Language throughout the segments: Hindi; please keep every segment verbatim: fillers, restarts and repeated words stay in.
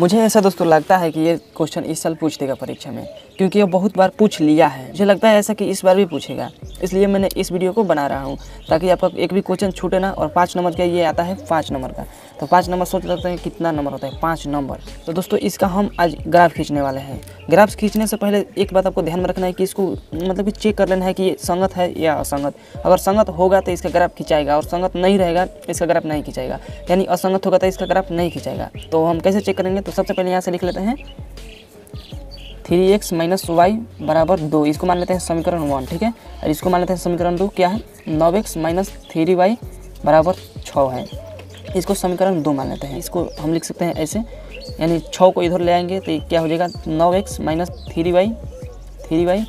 मुझे ऐसा दोस्तों लगता है कि ये क्वेश्चन इस साल पूछ देगा परीक्षा में, क्योंकि ये बहुत बार पूछ लिया है। मुझे लगता है ऐसा कि इस बार भी पूछेगा, इसलिए मैंने इस वीडियो को बना रहा हूँ ताकि आपका एक भी क्वेश्चन छूटे ना। और पाँच नंबर का ये आता है, पाँच नंबर का, तो पाँच नंबर सोच लगता है कितना नंबर होता है, पाँच नंबर। तो दोस्तों इसका हम आज ग्राफ खींचने वाले हैं। ग्राफ खींचने से पहले एक बात आपको ध्यान में रखना है कि इसको मतलब कि चेक कर लेना है कि ये संगत है या असंगत। अगर संगत होगा तो इसका ग्राफ खिंचाएगा, और संगत नहीं रहेगा इसका ग्राफ नहीं खिंचाएगा, यानी असंगत होगा तो इसका ग्राफ नहीं खिंचाएगा। तो हम कैसे चेक करेंगे, तो सबसे पहले यहाँ से लिख लेते हैं थ्री एक्स माइनस वाई बराबर दो। इसको मान लेते हैं समीकरण वन, ठीक है। और इसको मान लेते हैं समीकरण दो क्या है, नौ एक्स माइनस थ्री वाई बराबर छः है। इसको समीकरण दो मान लेते हैं। इसको हम लिख सकते हैं ऐसे, यानी छः को इधर ले आएंगे तो क्या हो जाएगा, नौ x minus three y three y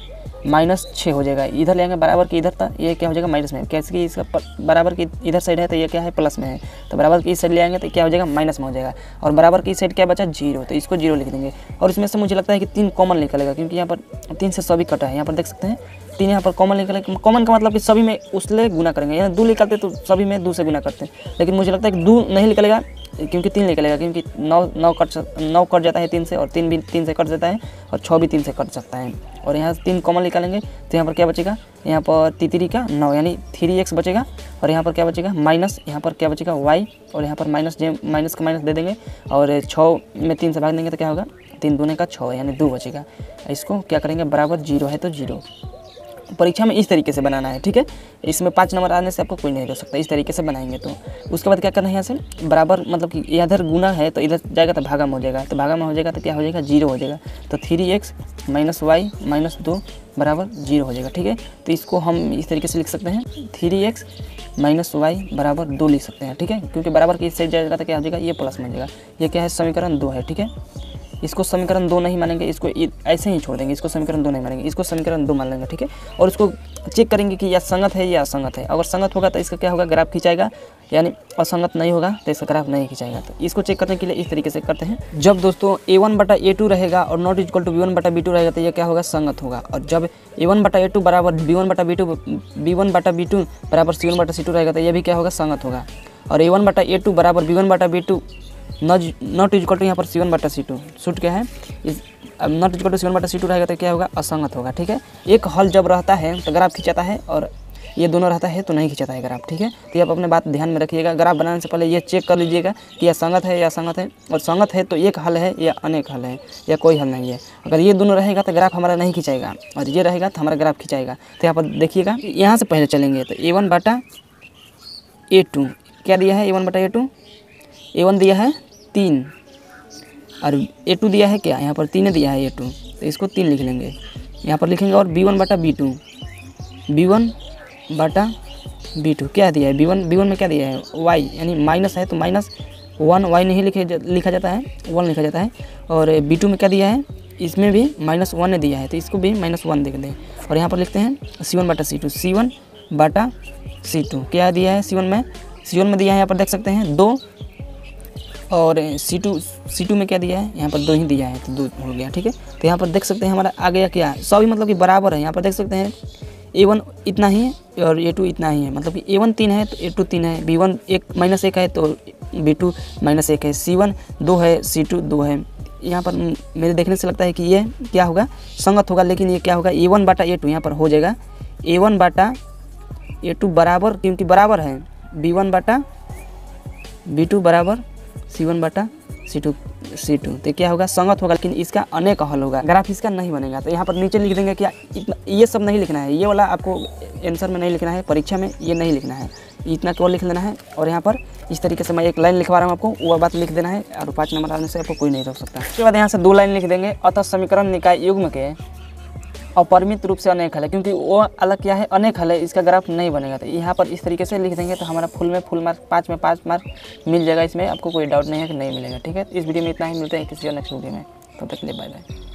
minus छः हो जाएगा। इधर ले आएंगे बराबर के इधर था, ये क्या हो जाएगा माइनस में, कैसे कि इसका बराबर की इधर साइड है तो ये क्या है प्लस में है, तो बराबर की इस साइड ले आएंगे तो क्या हो जाएगा माइनस में हो जाएगा। और बराबर की इस साइड क्या बचा, जीरो, तो इसको जीरो लिख देंगे। और इसमें से मुझे लगता है कि तीन कॉमन निकलेगा, क्योंकि यहाँ पर तीन से सभी कटा है, यहाँ पर देख सकते हैं तीन यहाँ पर कॉमन निकलेगा। कॉमन का मतलब कि सभी में उसले गुना करेंगे, यानी दो निकलते तो सभी में दो से गुना करते हैं, लेकिन मुझे लगता है कि दो नहीं निकलेगा क्योंकि तीन निकलेगा, क्योंकि नौ नौ कट नौ कट जाता है तीन से, और तीन भी तीन से कट जाता है, और छः भी तीन से कट सकता है। और यहाँ तीन कॉमन निकालेंगे तो यहाँ पर क्या बचेगा, यहाँ पर तितरी का नौ यानी थ्री एक्स बचेगा। और यहाँ पर क्या बचेगा माइनस, यहाँ पर क्या बचेगा वाई, और यहाँ पर माइनस जे माइनस का माइनस दे देंगे, और छः में तीन से भाग देंगे तो क्या होगा, तीन दूने का छः यानी दो बचेगा। इसको क्या करेंगे, बराबर जीरो है तो जीरो। परीक्षा में इस तरीके से बनाना है, ठीक है। इसमें पाँच नंबर आने से आपको कोई नहीं रोक सकता, इस तरीके से बनाएंगे। तो उसके बाद क्या करना है, यहाँ से बराबर मतलब कि इधर गुना है तो इधर जाएगा तो भागा में हो जाएगा, तो भागा में हो जाएगा तो क्या हो जाएगा जीरो हो जाएगा। तो three x minus y minus दो बराबर जीरो हो जाएगा, ठीक है। तो इसको हम इस तरीके से लिख सकते हैं, थ्री एक्स माइनस वाई बराबर दो लिख सकते हैं, ठीक है, क्योंकि बराबर की इस साइड जाएगा तो क्या हो जाएगा, ये प्लस में हो जाएगा। ये क्या है समीकरण दो है, ठीक है। इसको समीकरण दो नहीं मानेंगे, इसको ऐसे ही छोड़ देंगे, इसको समीकरण दो नहीं मानेंगे, इसको समीकरण दो मान लेंगे, ठीक है। और इसको चेक करेंगे कि यह संगत है या असंगत है। अगर संगत होगा तो इसका क्या होगा, ग्राफ खिंचाएगा, यानी असंगत नहीं होगा तो इसका ग्राफ नहीं खिंचाएगा। तो इसको चेक करने के लिए इस तरीके से करते हैं। जब दोस्तों ए वन बटा ए टू रहेगा और not equal to B one बटा बी टू रहेगा तो यह क्या होगा, संगत होगा। और जब ए वन बटा ए टू बराबर बी वन बटा बी टू बी वन बटा बी टू बराबर सी वन बटा सी टू रहेगा तो यह भी क्या होगा, संगत होगा। और ए वन बटा ए टू बराबर बी वन बटा B two not not equal to यहाँ पर सी वन बटा सी टू शूट क्या है, इस अब not equal to C one बटा सी टू रहेगा तो क्या होगा, असंगत होगा, ठीक है। एक हल जब रहता है तो ग्राफ खिंचाता है, और ये दोनों रहता है तो नहीं खिंचाता है ग्राफ, ठीक है। तो आप अपने बात ध्यान में रखिएगा, ग्राफ बनाने से पहले ये चेक कर लीजिएगा कि यह संगत है या असंगत है। और संगत है तो एक हल है या अनेक हल है या कोई हल नहीं है। अगर ये दोनों रहेगा तो ग्राफ हमारा नहीं खिंचाएगा, और ये रहेगा तो हमारा ग्राफ खिंचाएगा। तो यहाँ पर देखिएगा, यहाँ से पहले चलेंगे तो ए वन बटा ए टू क्या दिया है, ए वन बटा ए टू, ए वन दिया है तीन, और ए टू दिया है क्या, यहाँ पर तीन दिया है ए टू, तो इसको तीन लिख लेंगे। यहाँ पर लिखेंगे और बी वन बटा बी टू, बी वन बटा बी टू क्या दिया है, बी वन बी वन में क्या दिया है, वाई यानी माइनस है तो माइनस वन, वाई नहीं लिखे लिखा जाता है, वन लिखा जाता है। और बी टू में क्या दिया है, इसमें भी माइनस वन ने दिया है तो इसको भी माइनस वन देख दें। और यहाँ पर लिखते हैं सी वन बटा सी टू, सी वन बटा सी टू क्या दिया है, सी वन में सी वन में दिया है यहाँ पर देख सकते हैं दो, और C टू C टू में क्या दिया है, यहाँ पर दो ही दिया है तो दो हो गया, ठीक है। तो यहाँ पर देख सकते हैं हमारा आ गया क्या, सभी मतलब कि बराबर है। यहाँ पर देख सकते हैं A वन इतना ही है और A टू इतना ही है, मतलब कि A वन तीन है तो A टू तीन है, B वन एक माइनस एक है तो B टू माइनस एक है, C वन दो है C टू दो है। यहाँ पर मेरे देखने से लगता है कि ये क्या होगा, संगत होगा, लेकिन ये क्या होगा A वन बाटा A टू यहाँ पर हो जाएगा, A वन बाटा A टू बराबर, क्योंकि बराबर है B वन बाटा B टू बराबर सी वन बटा सी टू सी टू तो क्या होगा, संगत होगा, लेकिन इसका अनेक हल होगा, ग्राफ इसका नहीं बनेगा। तो यहाँ पर नीचे लिख देंगे क्या, इतना ये सब नहीं लिखना है, ये वाला आपको आंसर में नहीं लिखना है, परीक्षा में ये नहीं लिखना है, इतना केवल लिख लेना है। और यहाँ पर इस तरीके से मैं एक लाइन लिखवा रहा हूँ आपको, वह बात लिख देना है, और पाँच नंबर आने से आपको कोई नहीं रोक सकता। उसके बाद यहाँ से दो लाइन लिख देंगे, अतः समीकरण निकाय युग्म के अपरिमित रूप से अनेक हल है, क्योंकि वो अलग क्या है, अनेक हल है, इसका ग्राफ नहीं बनेगा। तो यहाँ पर इस तरीके से लिख देंगे तो हमारा फुल में फुल मार्क, पाँच में पाँच मार्क मिल जाएगा, इसमें आपको कोई डाउट नहीं है कि नहीं मिलेगा, ठीक है। इस वीडियो में इतना ही, मिलते हैं किसी और नेक्स्ट वीडियो में, तब तक के लिए बाय बाय।